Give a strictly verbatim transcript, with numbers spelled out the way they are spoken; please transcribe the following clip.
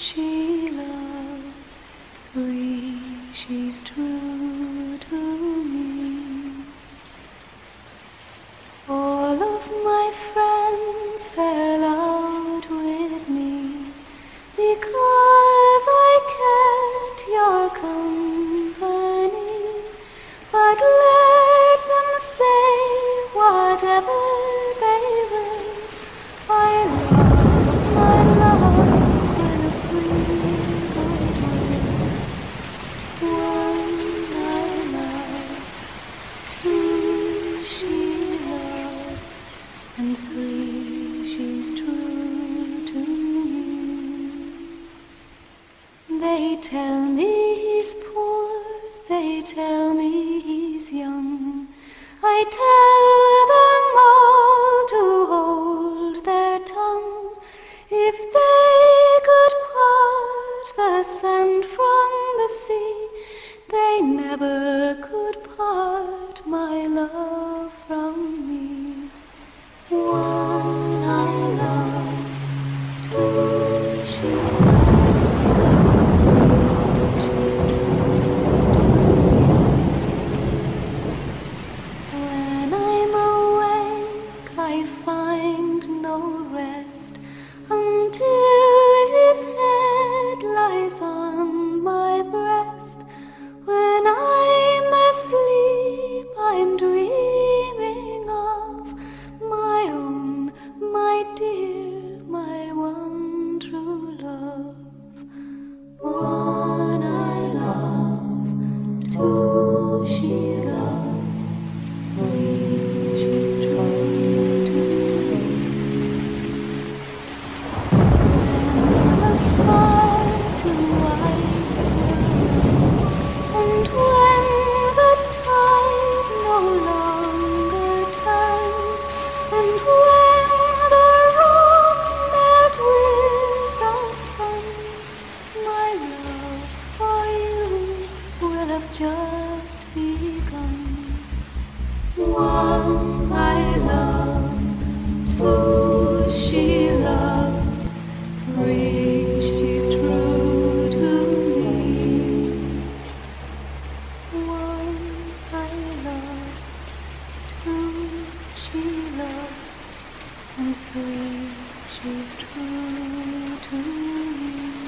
She loves free, she's true to me. All of my friends fell out with me because I kept your company. But let them say whatever they will, I love my love. And three, she's true to me. They tell me he's poor, they tell me he's young. I tell them all to hold their tongue. If they could part the sand from the sea, they never could part my love from me. One I love, two she loves, three she's true to me. When I'm awake, I find no rest until his head lies on my breast. When I'm asleep, I'm dreaming of my own, my dear, my one true love. One I love, two she loves, three she's true to me. When the fire to ice will melt, and when the tide no longer turns, and when the rocks melt with the sun, my love for you will have just begun. One I love, two she loves, three she's true to me. One I love, two she loves, and three she's true to me.